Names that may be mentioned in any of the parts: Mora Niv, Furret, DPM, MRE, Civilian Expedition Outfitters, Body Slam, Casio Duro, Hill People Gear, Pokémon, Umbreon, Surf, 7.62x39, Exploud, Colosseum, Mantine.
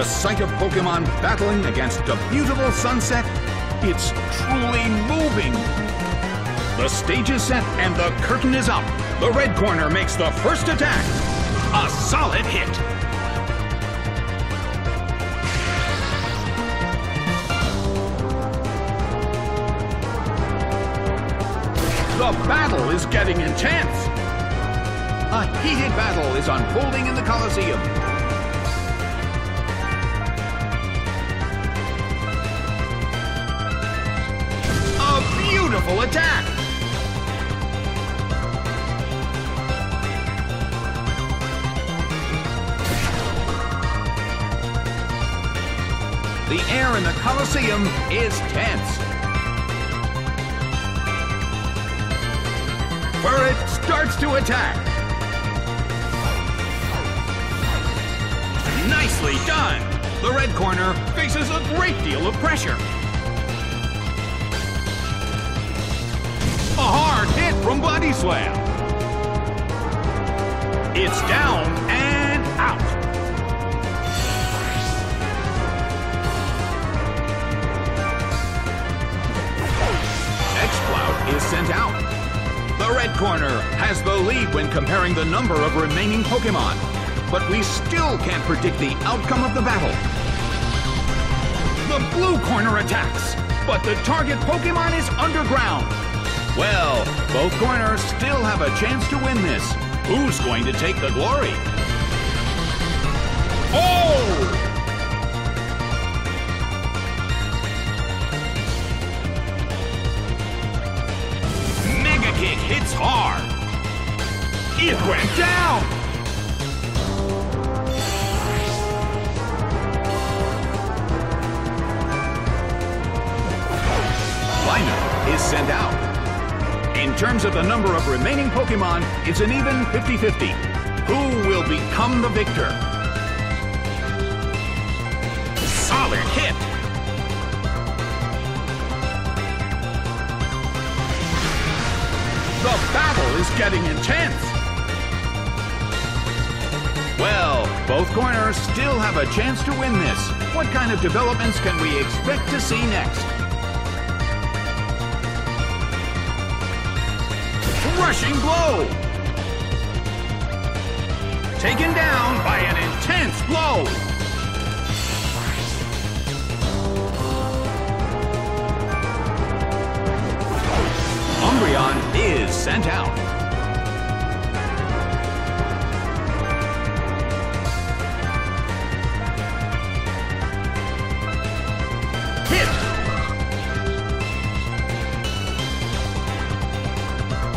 The sight of Pokémon battling against a beautiful sunset, it's truly moving. The stage is set and the curtain is up. The red corner makes the first attack. A solid hit. The battle is getting intense. A heated battle is unfolding in the Colosseum. A beautiful attack. The air in the Colosseum is tense. Furret starts to attack. Nicely done. The red corner faces a great deal of pressure. A hard hit from Body Slam. It's down and out. Exploud is sent out. The red corner has the lead when comparing the number of remaining Pokémon, but we still can't predict the outcome of the battle. The blue corner attacks, but the target Pokémon is underground. Well, both corners still have a chance to win this. Who's going to take the glory? Oh! Hits hard. It went down. Lineup is sent out. In terms of the number of remaining Pokemon, it's an even 50-50. Who will become the victor? Solid hit. The battle is getting intense. Well, both corners still have a chance to win this. What kind of developments can we expect to see next? Rushing blow! Taken down by an intense blow! Umbreon is sent out. Hit!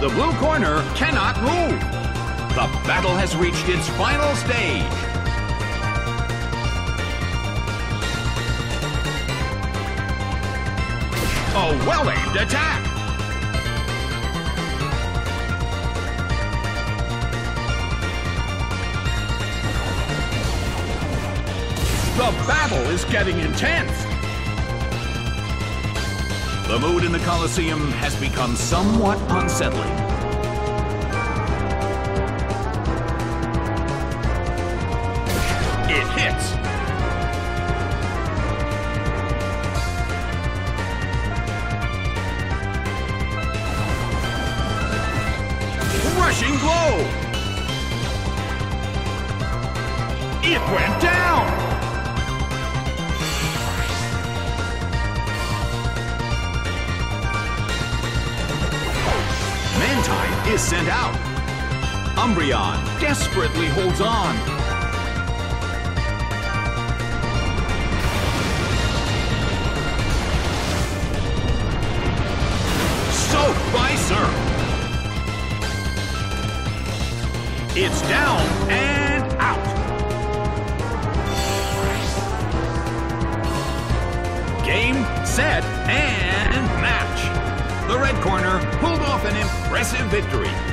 The blue corner cannot move. The battle has reached its final stage. A well-aimed attack. The battle is getting intense. The mood in the Colosseum has become somewhat unsettling. It hits. Rushing blow. It went down. Mantine is sent out. Umbreon desperately holds on. Soaked by Surf. It's down and out. Game, set, and match. The red corner pulled off an impressive victory.